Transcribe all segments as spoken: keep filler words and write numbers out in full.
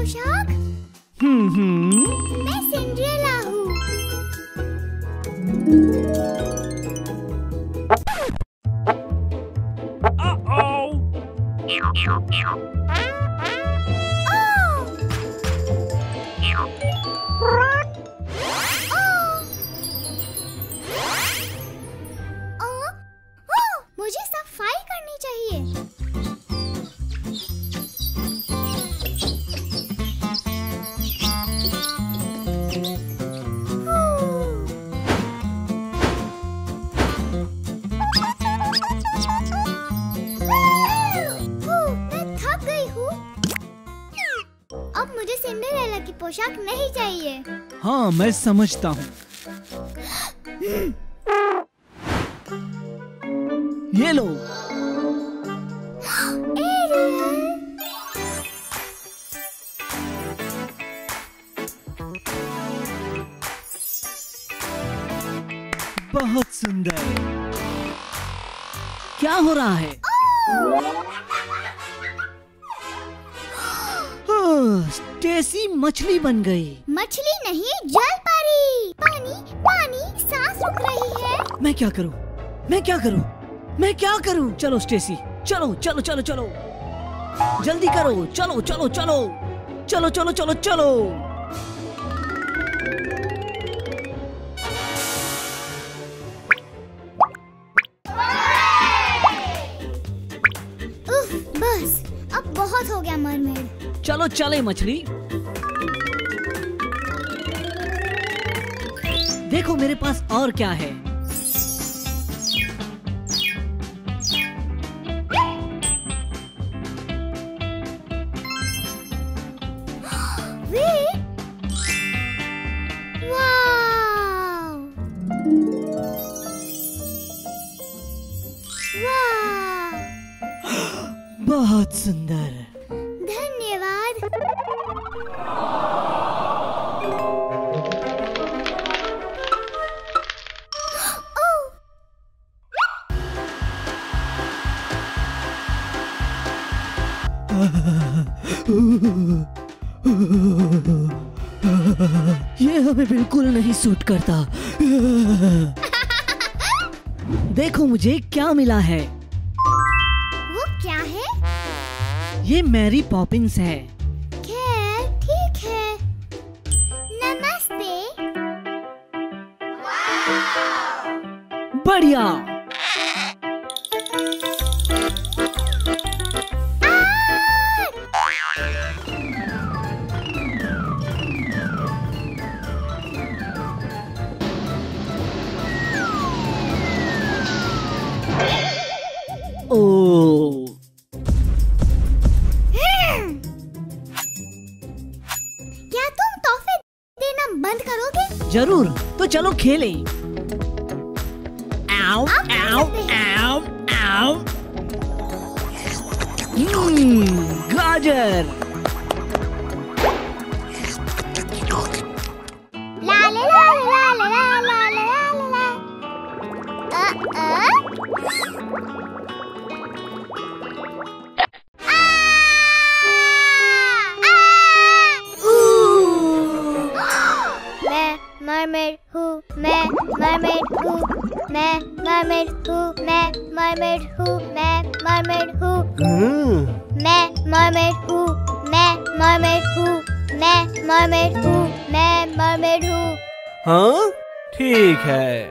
पोशाक? हम्म मैं सिंड्रेला हूँ। पोशाक नहीं चाहिए। हाँ मैं समझता हूँ। ये लो। बहुत सुंदर। क्या हो रहा है? स्टेसी मछली बन गई। मछली नहीं, जल परी। पानी पानी सांस रुक रही है। मैं क्या करूं? मैं क्या करूं? मैं क्या करूं? चलो स्टेसी, चलो चलो चलो चलो, जल्दी करो। चलो चलो चलो चलो चलो चलो चलो। उफ, बस अब बहुत हो गया मरमेड। चलो चले मछली। देखो मेरे पास और क्या है। बहुत सुंदर। ये हमें बिल्कुल नहीं सूट करता। देखो मुझे क्या मिला है। वो क्या है? ये मैरी पॉपिंस है। खैर ठीक है। नमस्ते। बढ़िया। जरूर, तो चलो खेलें। आओ, आओ, आओ, आओ। हम्म, गाजर। ला ला ला ला ला ला ला। अ अ। मैं मरमेड हूँ। मैं मरमेड हूँ। मैं मरमेड हूँ। मैं मरमेड हूँ। मैं मरमेड हूँ। मैं मरमेड हूँ। मैं मरमेड हूँ। हाँ ठीक है।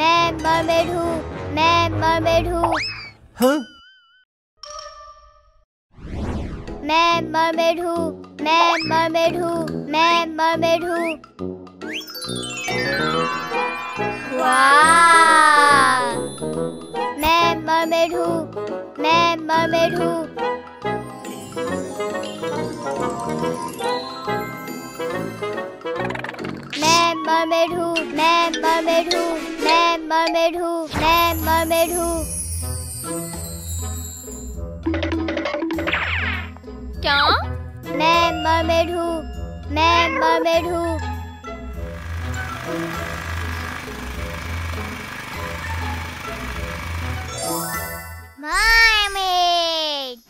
मैं मरमेड हूँ। मैं मरमेड हूँ। हाँ मैं मरमेड हूँ। मैं मरमेड हूँ। मैं मरमेड हूँ। वाह! मैं मरमेड हूँ। मैं मरमेड हूँ। मैं मरमेड हूँ। मैं मरमेड हूँ। मैं मरमेड हूँ। मैं मरमेड हूँ। क्या? मैं मरमेड हूँ। मैं मरमेड हूँ। Mermaid!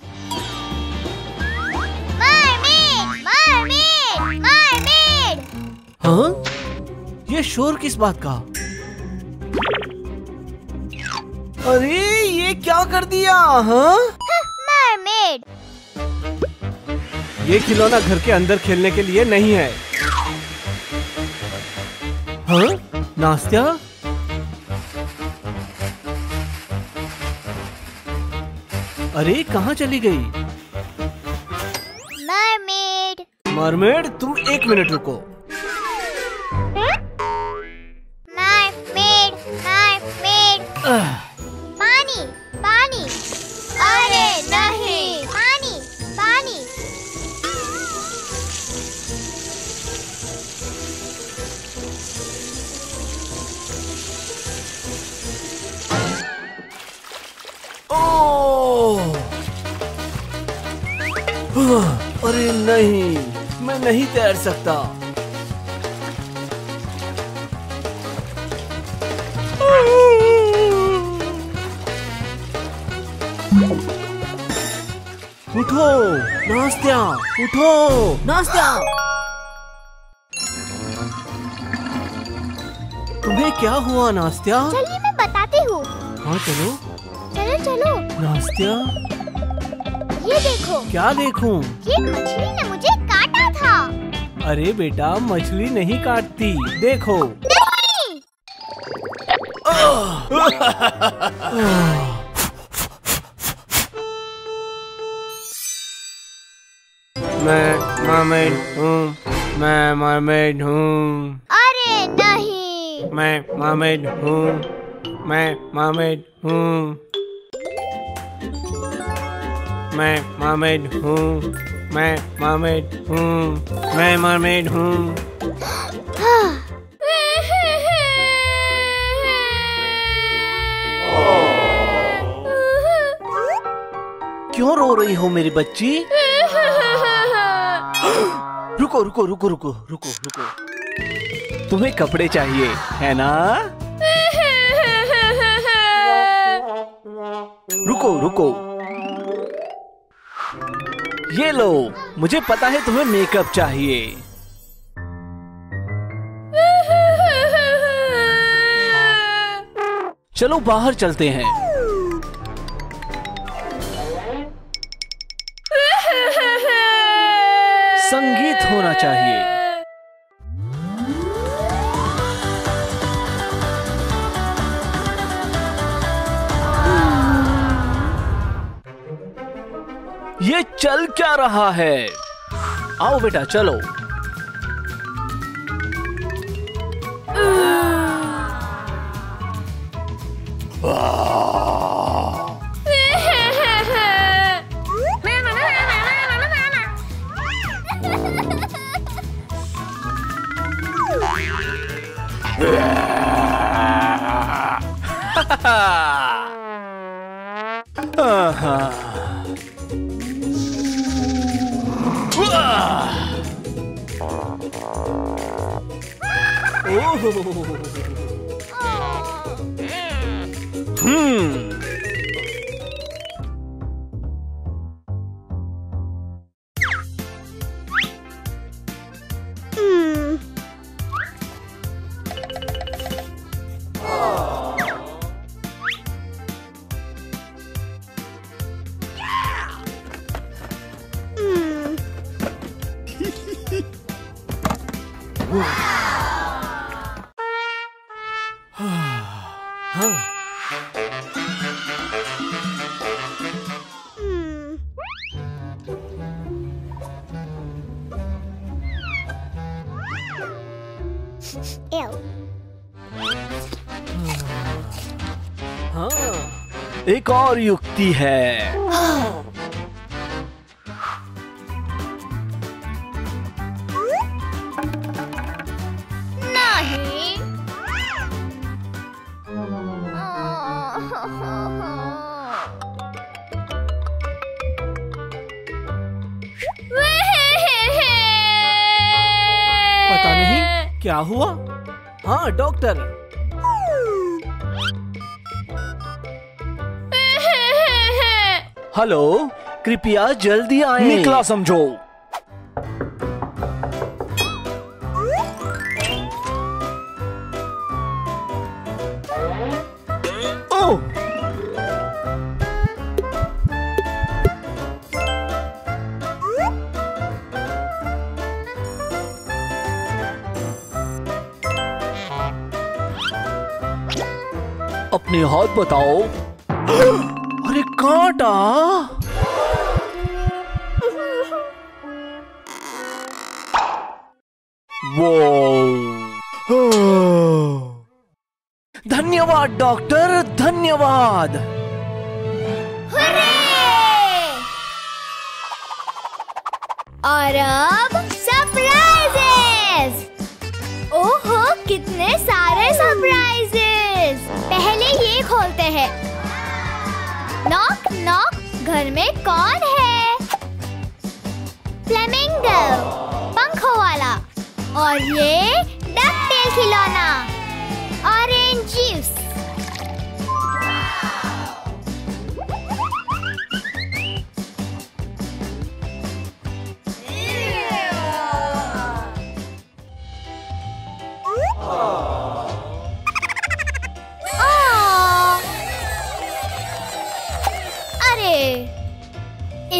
Mermaid! हाँ? ये शोर किस बात का? अरे ये क्या कर दिया? हाँ? मरमेड। ये खिलौना घर के अंदर खेलने के लिए नहीं है। हाँ? नास्त्या? अरे कहाँ चली गई? मरमेड। मरमेड तुम एक मिनट रुको। Mermaid, mermaid. पानी, पानी। अरे नहीं। पानी, पानी। अरे नहीं, मैं नहीं तैर सकता। उठो नास्त्या, उठो नास्त्या। तुम्हें क्या हुआ नास्त्या? चलिए मैं बताती हूँ। हाँ चलो चलो चलो। नास्त्या ये देखो। क्या देखूं? ये मछली ने मुझे काटा था। अरे बेटा मछली नहीं काटती, देखो। नहीं। मैं मरमेड हूँ, मैं मरमेड हूँ। अरे नहीं। मैं मरमेड हूँ, मैं मरमेड हूँ। मैं मरमेड हूँ, मैं मरमेड हूँ, मैं मरमेड हूँ। क्यों रो रही हो मेरी बच्ची? रुको रुको रुको रुको रुको रुको। तुम्हें कपड़े चाहिए है ना? रुको रुको, ये लो। मुझे पता है तुम्हें मेकअप चाहिए। चलो बाहर चलते हैं। संगीत होना चाहिए। ये चल क्या रहा है? आओ बेटा चलो। एक और युक्ति है। नहीं। पता नहीं क्या हुआ। हाँ डॉक्टर। हेलो, कृपया जल्दी आए। निकला समझो। अपने हाथ बताओ। अरे कांटा। वो धन्यवाद डॉक्टर, धन्यवाद। और अब सरप्राइजेस। ओहो कितने सारे सरप्राइजेस। पहले ये खोलते हैं। नॉक नॉक, घर में कौन है? फ्लेमिंगो, पंखों वाला। और ये डकटेल खिलौना, ऑरेंज जूस।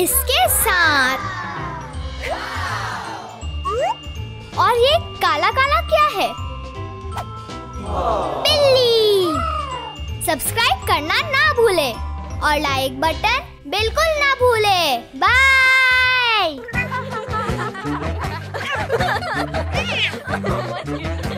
इसके साथ और ये काला काला क्या है? बिल्ली। सब्सक्राइब करना ना भूले और लाइक बटन बिल्कुल ना भूले। बाय।